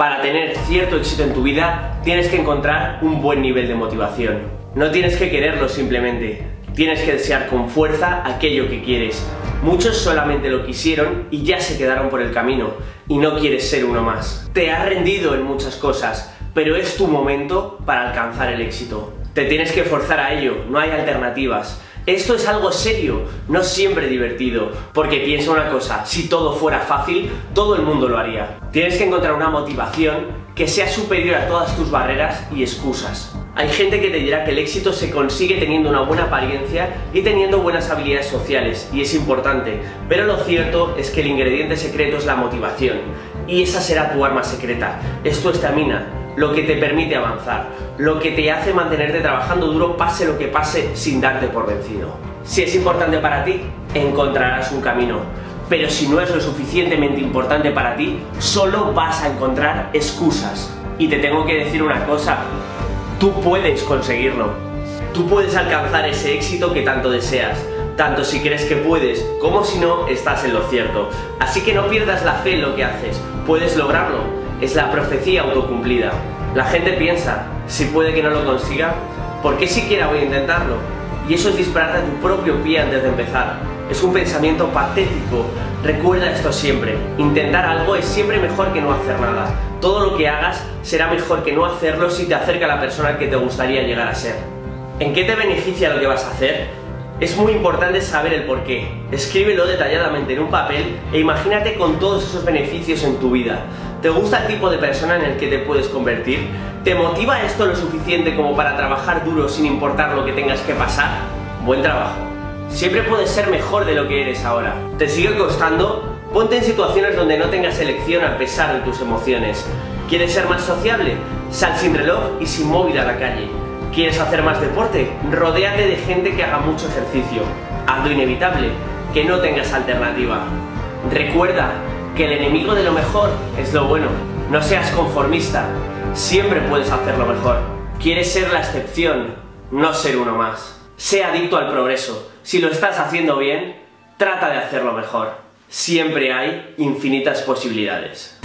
Para tener cierto éxito en tu vida, tienes que encontrar un buen nivel de motivación. No tienes que quererlo simplemente, tienes que desear con fuerza aquello que quieres. Muchos solamente lo quisieron y ya se quedaron por el camino, y no quieres ser uno más. Te has rendido en muchas cosas, pero es tu momento para alcanzar el éxito. Te tienes que forzar a ello, no hay alternativas. Esto es algo serio, no siempre divertido, porque piensa una cosa, si todo fuera fácil, todo el mundo lo haría. Tienes que encontrar una motivación que sea superior a todas tus barreras y excusas. Hay gente que te dirá que el éxito se consigue teniendo una buena apariencia y teniendo buenas habilidades sociales, y es importante, pero lo cierto es que el ingrediente secreto es la motivación, y esa será tu arma secreta, es tu estamina, lo que te permite avanzar, lo que te hace mantenerte trabajando duro pase lo que pase sin darte por vencido. Si es importante para ti, encontrarás un camino, pero si no es lo suficientemente importante para ti, solo vas a encontrar excusas. Y te tengo que decir una cosa, tú puedes conseguirlo, tú puedes alcanzar ese éxito que tanto deseas. Tanto si crees que puedes, como si no, estás en lo cierto. Así que no pierdas la fe en lo que haces, puedes lograrlo. Es la profecía autocumplida. La gente piensa, si puede que no lo consiga, ¿por qué siquiera voy a intentarlo? Y eso es dispararte a tu propio pie antes de empezar. Es un pensamiento patético. Recuerda esto siempre. Intentar algo es siempre mejor que no hacer nada. Todo lo que hagas será mejor que no hacerlo si te acerca a la persona que te gustaría llegar a ser. ¿En qué te beneficia lo que vas a hacer? Es muy importante saber el porqué. Escríbelo detalladamente en un papel e imagínate con todos esos beneficios en tu vida. ¿Te gusta el tipo de persona en el que te puedes convertir? ¿Te motiva esto lo suficiente como para trabajar duro sin importar lo que tengas que pasar? Buen trabajo. Siempre puedes ser mejor de lo que eres ahora. ¿Te sigue costando? Ponte en situaciones donde no tengas elección a pesar de tus emociones. ¿Quieres ser más sociable? Sal sin reloj y sin móvil a la calle. ¿Quieres hacer más deporte? Rodéate de gente que haga mucho ejercicio. Haz lo inevitable, que no tengas alternativa. Recuerda que el enemigo de lo mejor es lo bueno. No seas conformista, siempre puedes hacerlo mejor. Quieres ser la excepción, no ser uno más. Sé adicto al progreso. Si lo estás haciendo bien, trata de hacerlo mejor. Siempre hay infinitas posibilidades.